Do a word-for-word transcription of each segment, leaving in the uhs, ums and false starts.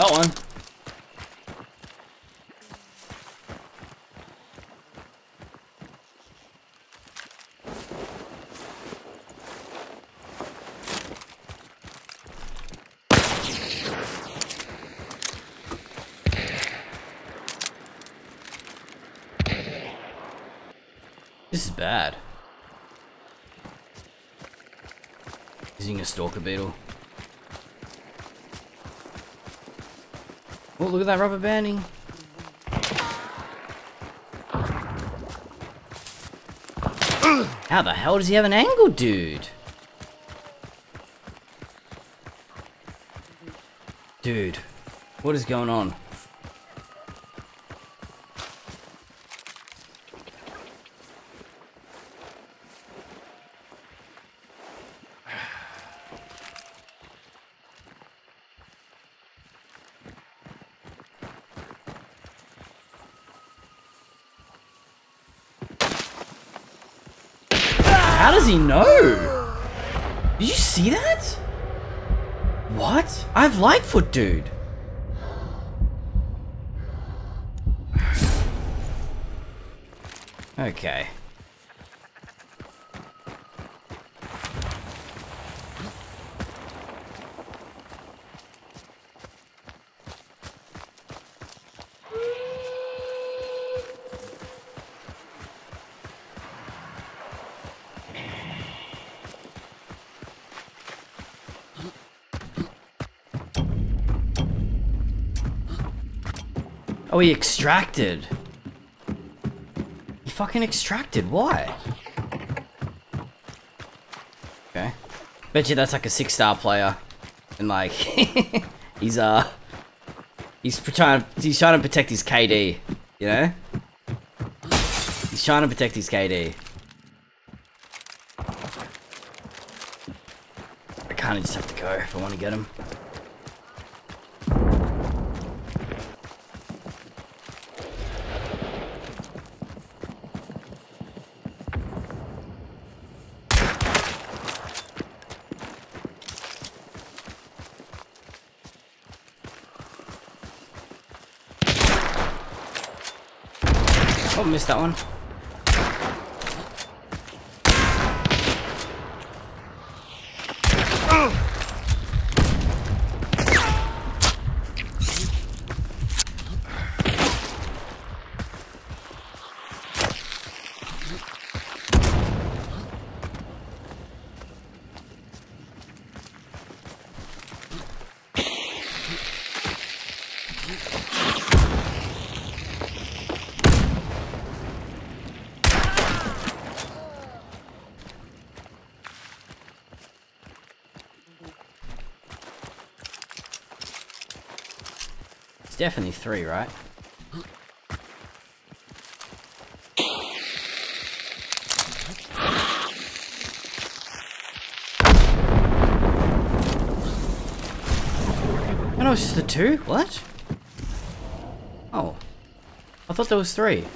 Got one. This is bad. Using a stalker beetle. Oh, look at that rubber banding. How the hell does he have an angle, dude? Dude, what is going on? How does he know? Did you see that? What? I have Lightfoot, dude. Okay. Oh, he extracted. He fucking extracted. Why? Okay. Bet you that's like a six-star player, and like he's uh he's trying he's trying to protect his K D. You know. He's trying to protect his K D. I kind of just have to go if I want to get him. Oh, missed that one. Definitely three, right? Oh no, it's just the two? What? Oh. I thought there was three.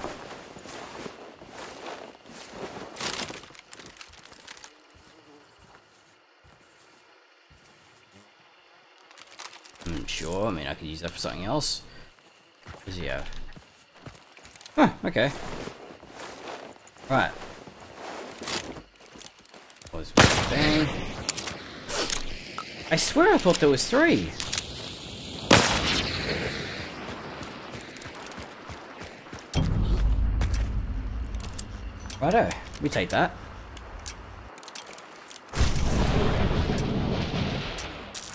Sure, I mean, I could use that for something else. What does he have? Huh, okay. Right. Was bang. I swear I thought there was three. Righto, we take that.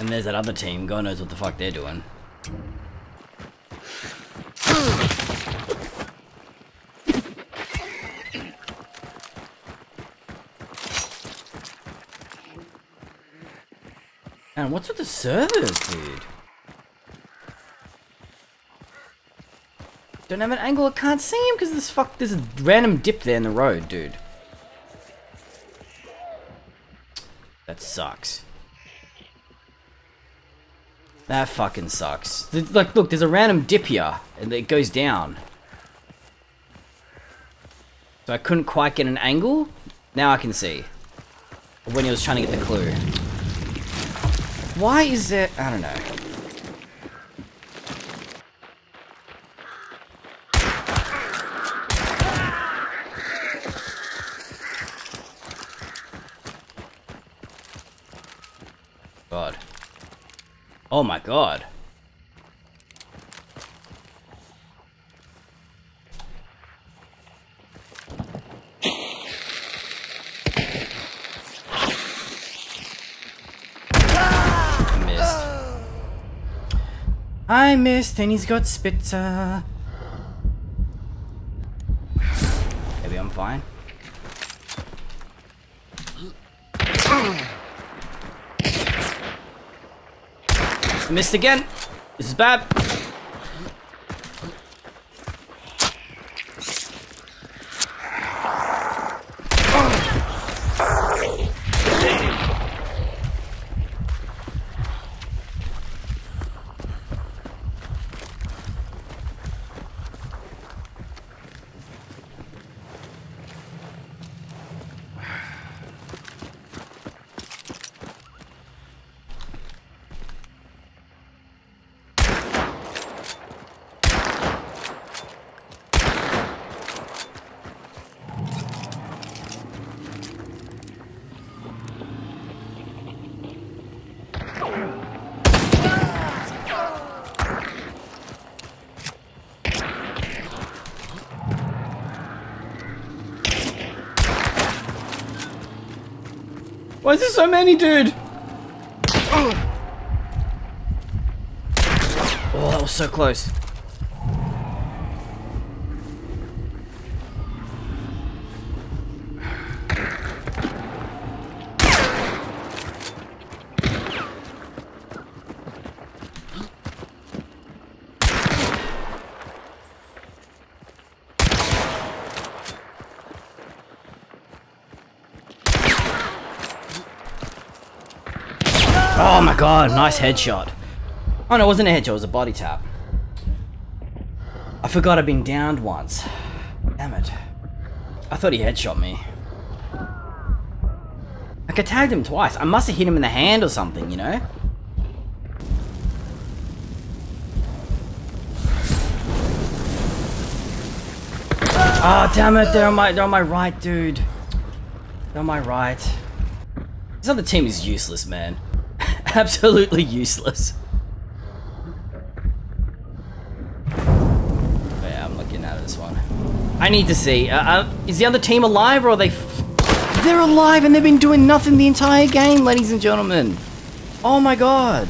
And there's that other team, God knows what the fuck they're doing. And what's with the servers, dude? Don't have an angle, I can't see him because this fuck there's a random dip there in the road, dude. That sucks. That fucking sucks. Like, look, there's a random dip here, and it goes down. So I couldn't quite get an angle. Now I can see. When he was trying to get the clue. Why is there... I don't know. God. Oh my God. I missed, and he's got Spitzer. Maybe I'm fine. Missed again. This is bad. Why is there so many, dude? Oh, that was so close. Oh my God, nice headshot. Oh no, it wasn't a headshot, it was a body tap. I forgot I've been downed once. Damn it. I thought he headshot me. Like, I tagged him twice. I must have hit him in the hand or something, you know? Ah, oh, damn it, they're on my, they're on my right, dude. They're on my right. This other team is useless, man. Absolutely useless. But yeah, I'm looking at this one. I need to see. Uh, uh, is the other team alive or are they... F they're alive and they've been doing nothing the entire game, ladies and gentlemen. Oh my God.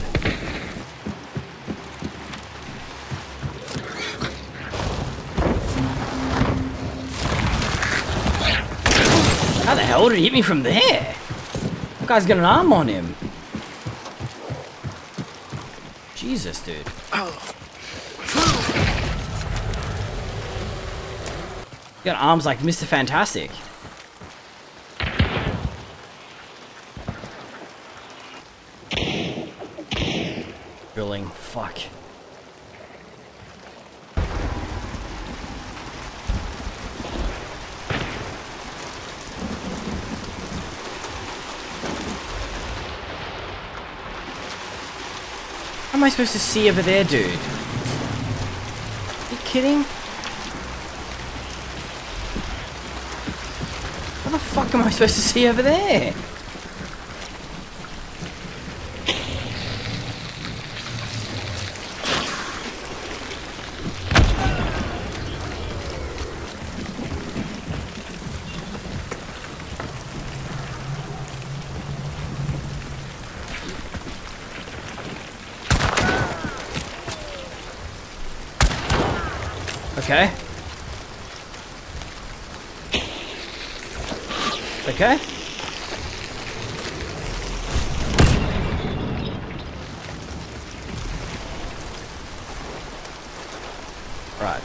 How the hell did he hit me from there? That guy's got an arm on him. Jesus, dude. You got arms like Mister Fantastic. Drilling. Fuck. How am I supposed to see over there, dude? Are you kidding? How the fuck am I supposed to see over there? Okay. Okay. Right.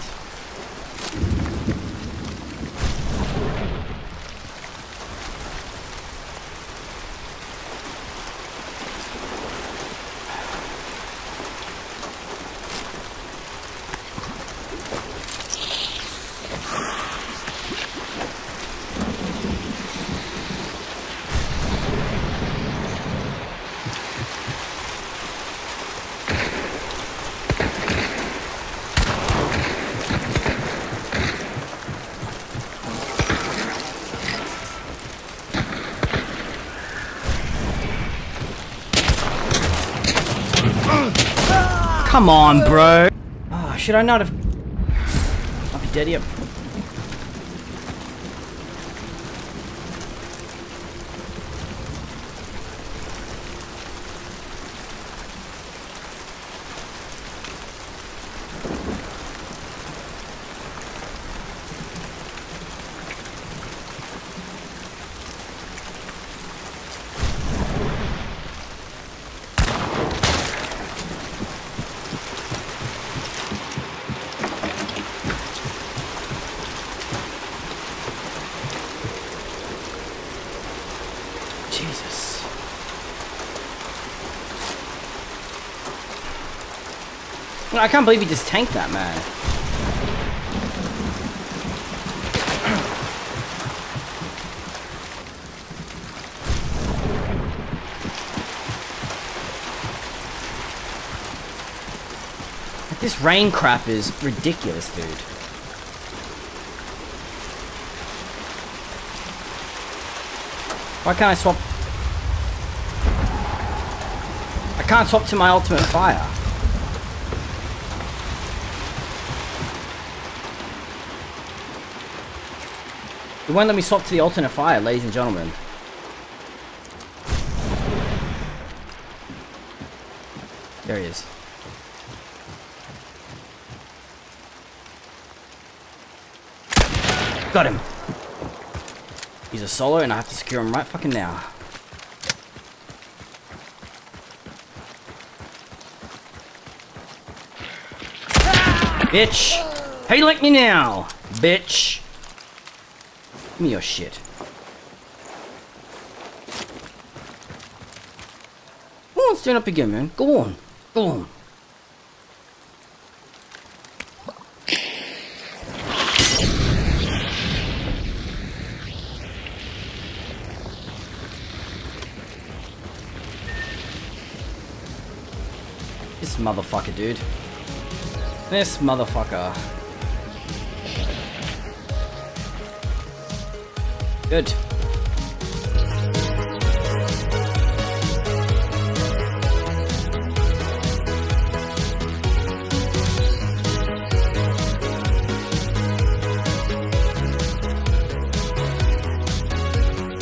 Come on, bro. Oh, should I not have... I'll be dead here. I can't believe he just tanked that, man. Like, this rain crap is ridiculous, dude. Why can't I swap? I can't swap to my ultimate fire. It won't let me swap to the alternate fire, ladies and gentlemen. There he is. Got him. He's a solo and I have to secure him right fucking now. Ah! Bitch. How you like me now, bitch? Give me your shit. Come on, stand up again, man. Go on. Go on. This motherfucker, dude. This motherfucker. Good.